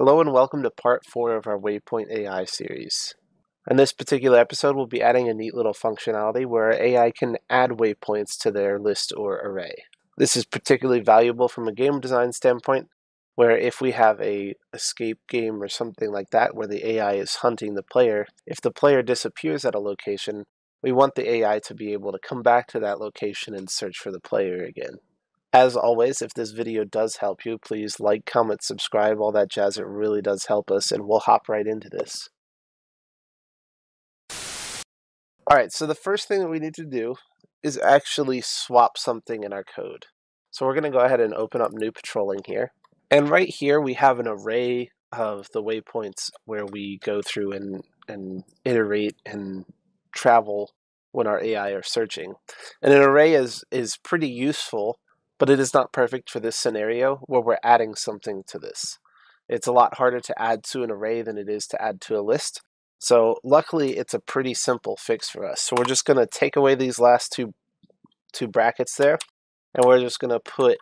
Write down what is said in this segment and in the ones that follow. Hello and welcome to part 4 of our Waypoint AI series. In this particular episode, we'll be adding a neat little functionality where AI can add waypoints to their list or array. This is particularly valuable from a game design standpoint, where if we have an escape game or something like that where the AI is hunting the player, if the player disappears at a location, we want the AI to be able to come back to that location and search for the player again. As always, if this video does help you, please like, comment, subscribe, all that jazz. It really does help us, and we'll hop right into this. Alright, so the first thing that we need to do is actually swap something in our code. So we're going to go ahead and open up new patrolling here. And right here we have an array of the waypoints where we go through and iterate and travel when our AI are searching. And an array is pretty useful, but it is not perfect for this scenario where we're adding something to this. It's a lot harder to add to an array than it is to add to a list. So luckily it's a pretty simple fix for us. So we're just going to take away these last two brackets there, and we're just going to put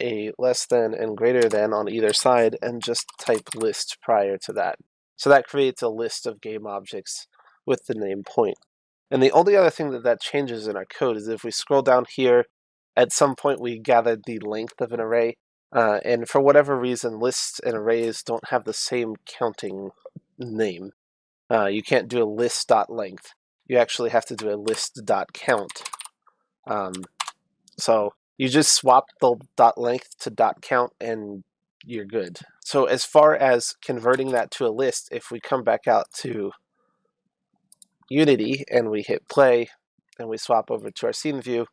a less than and greater than on either side and just type list prior to that. So that creates a list of game objects with the name point. And the only other thing that changes in our code is if we scroll down here, at some point we gathered the length of an array, and for whatever reason lists and arrays don't have the same counting name. You can't do a list.length. You actually have to do a list.count. So you just swap the .length to .count and you're good. So as far as converting that to a list, if we come back out to Unity and we hit play and we swap over to our scene view,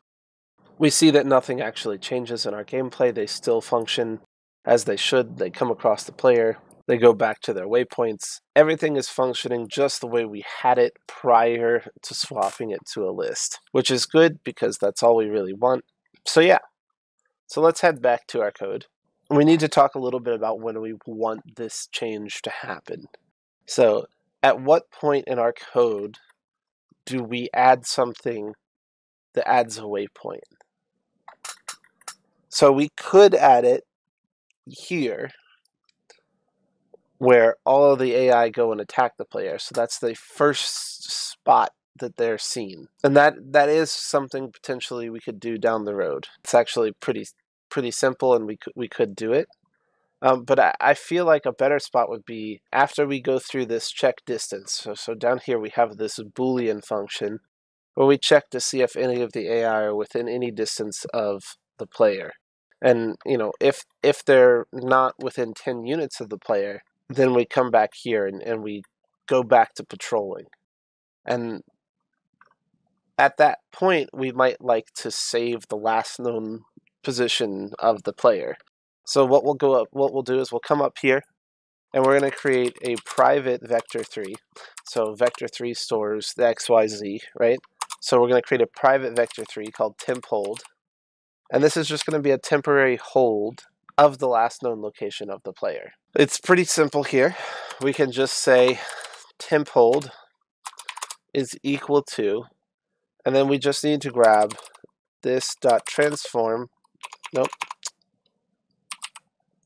we see that nothing actually changes in our gameplay. They still function as they should. They come across the player. They go back to their waypoints. Everything is functioning just the way we had it prior to swapping it to a list, which is good because that's all we really want. So yeah, so let's head back to our code. We need to talk a little bit about when we want this change to happen. So at what point in our code do we add something that adds a waypoint? So we could add it here, where all of the AI go and attack the player. So that's the first spot that they're seen. And that is something potentially we could do down the road. It's actually pretty simple, and we could do it. But I feel like a better spot would be after we go through this check distance. So down here we have this Boolean function where we check to see if any of the AI are within any distance of the player. And you know, if they're not within 10 units of the player, then we come back here and we go back to patrolling. And at that point, we might like to save the last known position of the player. So what we'll do is we'll come up here and we're going to create a private Vector3. So Vector3 stores the XYZ, right? So we're going to create a private Vector3 called temp hold. And this is just going to be a temporary hold of the last known location of the player. It's pretty simple here. We can just say temp hold is equal to, and then we just need to grab this dot transform. Nope.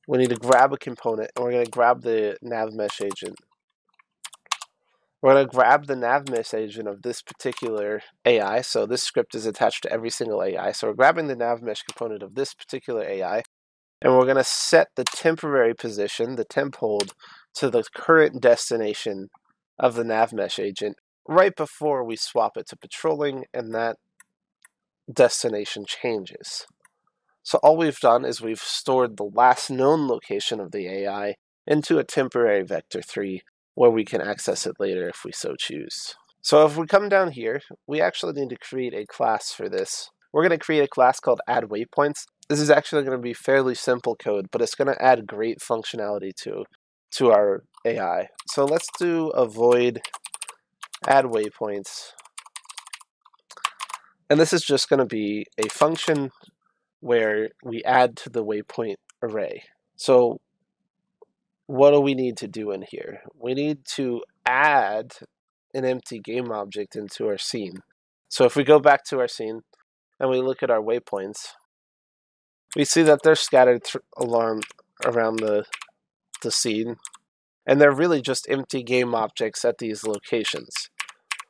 We need to grab a component, and we're going to grab the NavMesh agent. We're going to grab the NavMesh agent of this particular AI. So this script is attached to every single AI. So we're grabbing the NavMesh component of this particular AI, and we're going to set the temporary position, the temp hold, to the current destination of the NavMesh agent right before we swap it to patrolling, and that destination changes. So all we've done is we've stored the last known location of the AI into a temporary Vector3 where we can access it later if we so choose. So if we come down here, we actually need to create a class for this. We're going to create a class called Add Waypoints. This is actually going to be fairly simple code, but it's going to add great functionality to our AI. So let's do a void add waypoints, and this is just going to be a function where we add to the waypoint array. So what do we need to do in here? We need to add an empty game object into our scene. So if we go back to our scene and we look at our waypoints, we see that they're scattered around the scene. And they're really just empty game objects at these locations.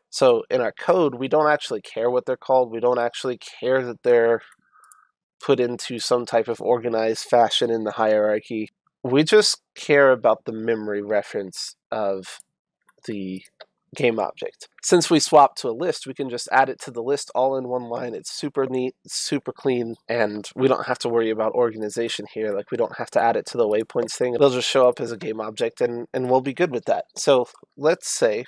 So in our code, we don't actually care what they're called. We don't actually care that they're put into some type of organized fashion in the hierarchy. We just care about the memory reference of the game object. Since we swapped to a list, we can just add it to the list all in one line. It's super neat, super clean, and we don't have to worry about organization here. Like, we don't have to add it to the waypoints thing. It'll just show up as a game object, and we'll be good with that. So let's say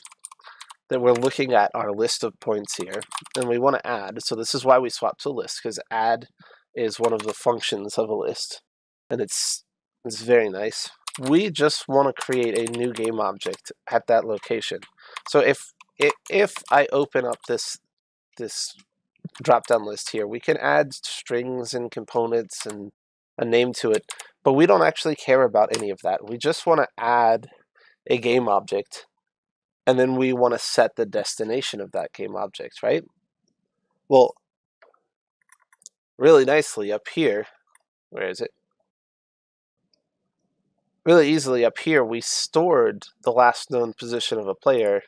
that we're looking at our list of points here, and we want to add. So this is why we swapped to a list, because add is one of the functions of a list, and it's very nice. We just want to create a new game object at that location. So if I open up this drop-down list here, we can add strings and components and a name to it, but we don't actually care about any of that. We just want to add a game object, and then we want to set the destination of that game object, right? Well, really nicely up here, where is it? Really easily up here, we stored the last known position of a player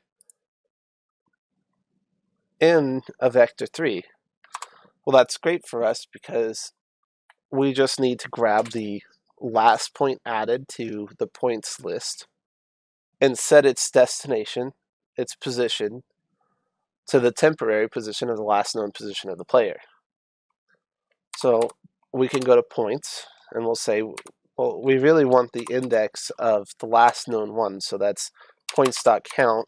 in a Vector3. Well, that's great for us because we just need to grab the last point added to the points list and set its destination, its position, to the temporary position of the last known position of the player. So we can go to points and we'll say, well, we really want the index of the last known one, so that's points.count.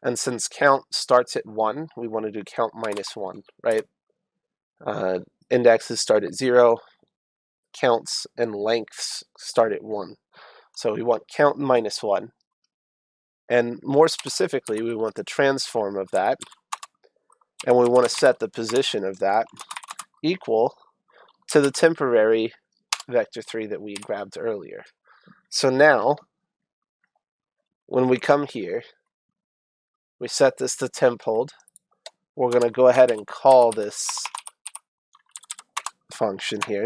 And since count starts at 1, we want to do count minus 1, right? Indexes start at 0, counts and lengths start at 1. So we want count minus 1. And more specifically, we want the transform of that. And we want to set the position of that equal to the temporary Vector3 that we grabbed earlier. So now, when we come here, we set this to temp hold. We're going to go ahead and call this function here.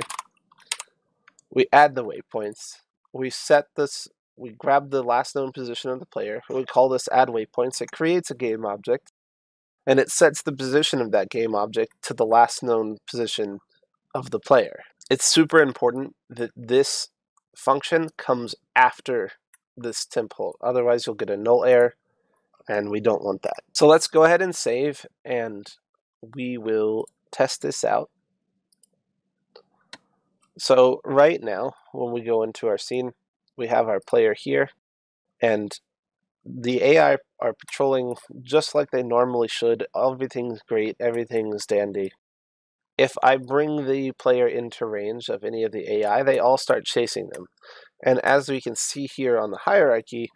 We add the waypoints. We set this, we grab the last known position of the player. We call this add waypoints. It creates a game object, and it sets the position of that game object to the last known position of the player. It's super important that this function comes after this temp hold. Otherwise, you'll get a null error, and we don't want that. So let's go ahead and save, and we will test this out. So right now, when we go into our scene, we have our player here, and the AI are patrolling just like they normally should. Everything's great. Everything's dandy. If I bring the player into range of any of the AI, they all start chasing them. And as we can see here on the hierarchy,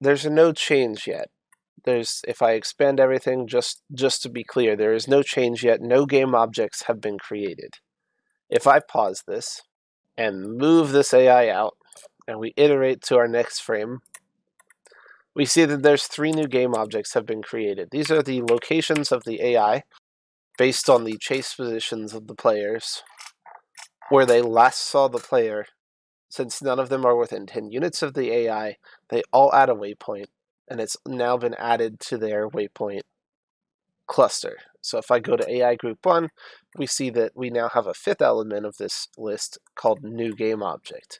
there's no change yet. If I expand everything, just to be clear, there is no change yet. No game objects have been created. If I pause this and move this AI out, and we iterate to our next frame, we see that there's 3 new game objects have been created. These are the locations of the AI, based on the chase positions of the players, where they last saw the player. Since none of them are within 10 units of the AI, they all add a waypoint, and it's now been added to their waypoint cluster. So if I go to AI Group 1, we see that we now have a 5th element of this list called New Game Object.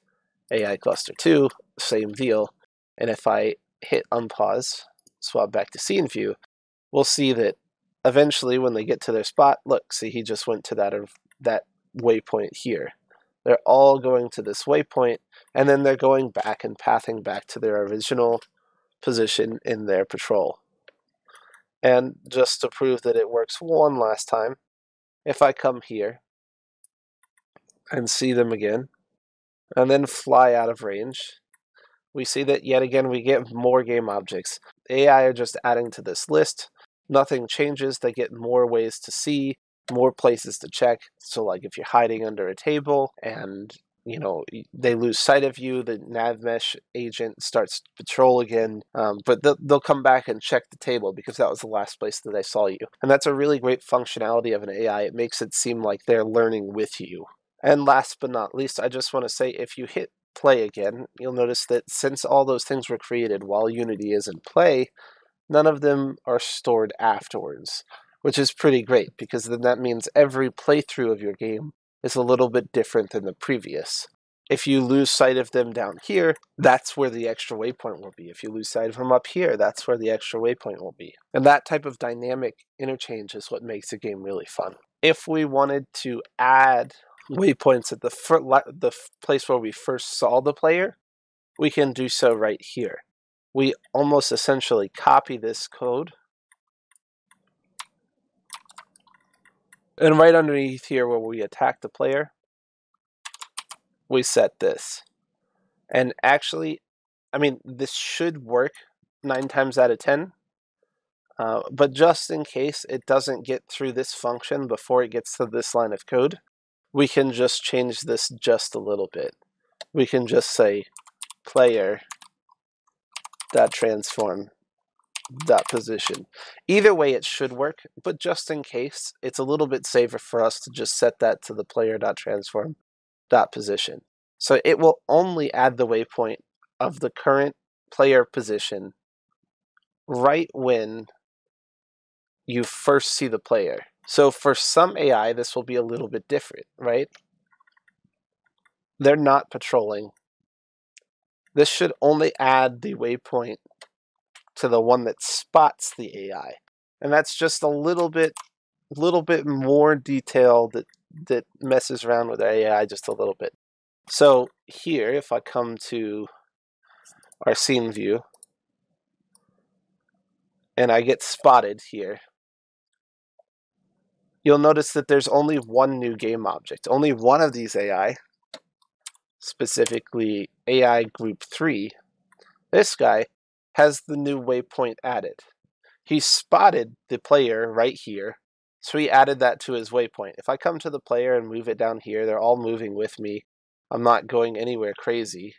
AI Cluster 2, same deal. And if I hit unpause, swap back to Scene View, we'll see that eventually, when they get to their spot, look, see, he just went to that waypoint here. They're all going to this waypoint, and then they're going back and pathing back to their original position in their patrol. And just to prove that it works one last time, if I come here and see them again, and then fly out of range, we see that yet again we get more game objects. AI are just adding to this list. Nothing changes. They get more ways to see, more places to check. So like if you're hiding under a table and, you know, they lose sight of you, the NavMesh agent starts to patrol again. But they'll come back and check the table because that was the last place that they saw you. And that's a really great functionality of an AI. It makes it seem like they're learning with you. And last but not least, I just want to say, if you hit play again, you'll notice that since all those things were created while Unity is in play, none of them are stored afterwards, which is pretty great because then that means every playthrough of your game is a little bit different than the previous. If you lose sight of them down here, that's where the extra waypoint will be. If you lose sight of them up here, that's where the extra waypoint will be. And that type of dynamic interchange is what makes the game really fun. If we wanted to add waypoints at the place where we first saw the player, we can do so right here. We almost essentially copy this code. And right underneath here where we attack the player, we set this. And actually, I mean, this should work 9 times out of 10. But just in case it doesn't get through this function before it gets to this line of code, we can just change this just a little bit. We can just say player.transform.position. Either way, it should work, but just in case, it's a little bit safer for us to just set that to the player.transform.position. So it will only add the waypoint of the current player position right when you first see the player. So for some AI, this will be a little bit different, right? They're not patrolling. This should only add the waypoint to the one that spots the AI. And that's just a little bit more detail that messes around with our AI just a little bit. So here, if I come to our scene view, and I get spotted here, you'll notice that there's only one new game object. Only one of these AI, specifically AI Group 3, this guy, has the new waypoint added. He spotted the player right here, so he added that to his waypoint. If I come to the player and move it down here, they're all moving with me. I'm not going anywhere crazy.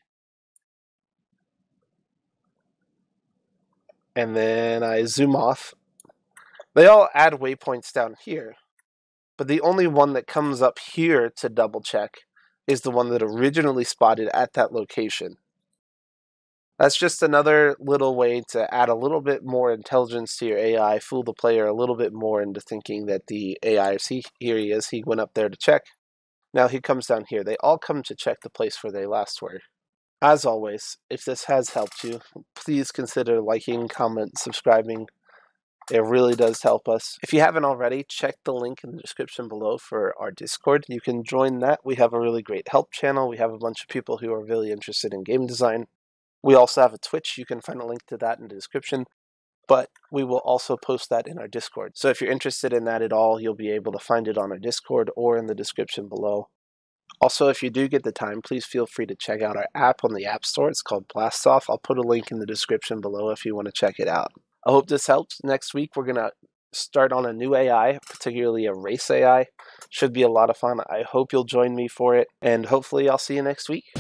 And then I zoom off. They all add waypoints down here, but the only one that comes up here to double check is the one that originally spotted at that location. That's just another little way to add a little bit more intelligence to your AI, fool the player a little bit more into thinking that the AI, see, here he is, he went up there to check. Now he comes down here. They all come to check the place where they last were. As always, if this has helped you, please consider liking, comment, subscribing. It really does help us. If you haven't already, check the link in the description below for our Discord. You can join that. We have a really great help channel. We have a bunch of people who are really interested in game design. We also have a Twitch. You can find a link to that in the description, but we will also post that in our Discord. So if you're interested in that at all, you'll be able to find it on our Discord or in the description below. Also, if you do get the time, please feel free to check out our app on the App Store. It's called Blast Off. I'll put a link in the description below if you want to check it out. I hope this helps. Next week, we're going to start on a new AI, particularly a race AI. Should be a lot of fun. I hope you'll join me for it, and hopefully I'll see you next week.